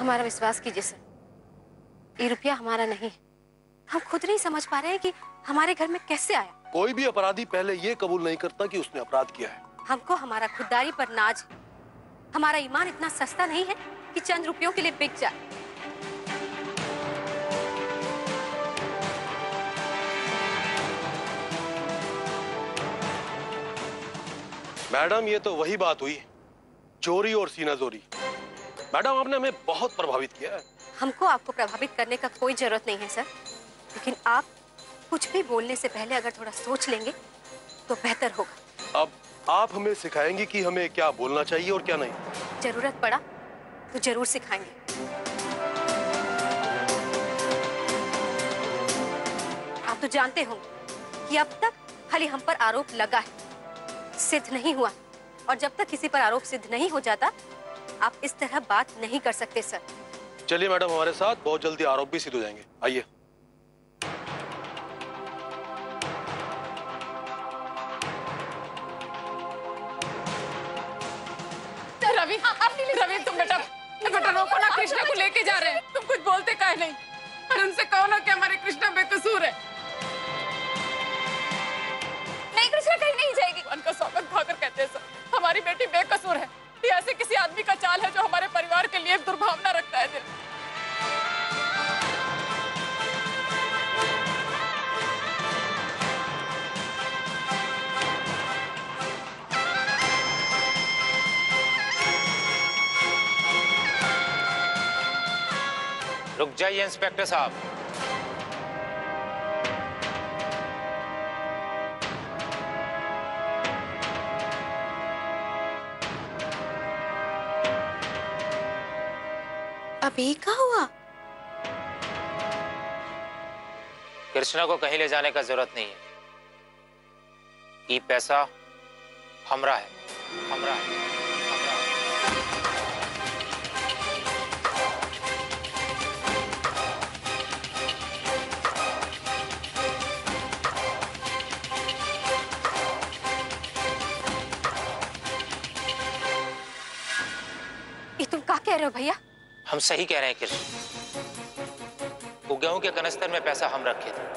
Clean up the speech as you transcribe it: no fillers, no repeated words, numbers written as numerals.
हमारा विश्वास कीजिए सर, ये रुपया हमारा नहीं है। हम खुद नहीं समझ पा रहे हैं कि हमारे घर में कैसे आया। कोई भी अपराधी पहले ये कबूल नहीं करता कि उसने अपराध किया है। हमको हमारा खुददारी पर नाज, हमारा ईमान इतना सस्ता नहीं है कि चंद रुपयों के लिए बिक जाए। मैडम, ये तो वही बात हुई, चोरी और सीनाजोरी। मैडम, आपने हमें बहुत प्रभावित किया है। हमको आपको प्रभावित करने का कोई जरूरत नहीं है सर, लेकिन आप कुछ भी बोलने से पहले अगर थोड़ा सोच लेंगे तो बेहतर होगा। अब आप हमें सिखाएंगी कि हमें क्या बोलना चाहिए और क्या नहीं। जरूरत पड़ा तो जरूर सिखाएंगे। आप तो जानते होंगे कि अब तक खाली हम पर आरोप लगा है, सिद्ध नहीं हुआ, और जब तक किसी पर आरोप सिद्ध नहीं हो जाता आप इस तरह बात नहीं कर सकते सर। चलिए मैडम, हमारे साथ बहुत जल्दी आरोप भी सिद्ध हो जाएंगे, आइए। रवि, रवि तुम बेटा रोको ना, कृष्णा को लेके जा रहे हैं। तुम कुछ बोलते काहे नहीं, और उनसे कहो ना कि हमारे कृष्णा बेकसूर है। कृष्णा कहीं नहीं जाएगी। उनका स्वागत भाकर कहते हैं सर, हमारी बेटी बेकसूर है। ये ऐसे किसी आदमी का चाल है जो हमारे परिवार के लिए दुर्भावना रखता है। दिल रुक जाइए इंस्पेक्टर साहब। अभी क्या हुआ? कृष्णा को कहीं ले जाने का जरूरत नहीं है। ये पैसा हमरा है, हमरा है। ये तुम क्या कह रहे हो भैया? हम सही कह रहे हैं कृष्ण, वो गेहूं के कनस्तर में पैसा हम रखे थे।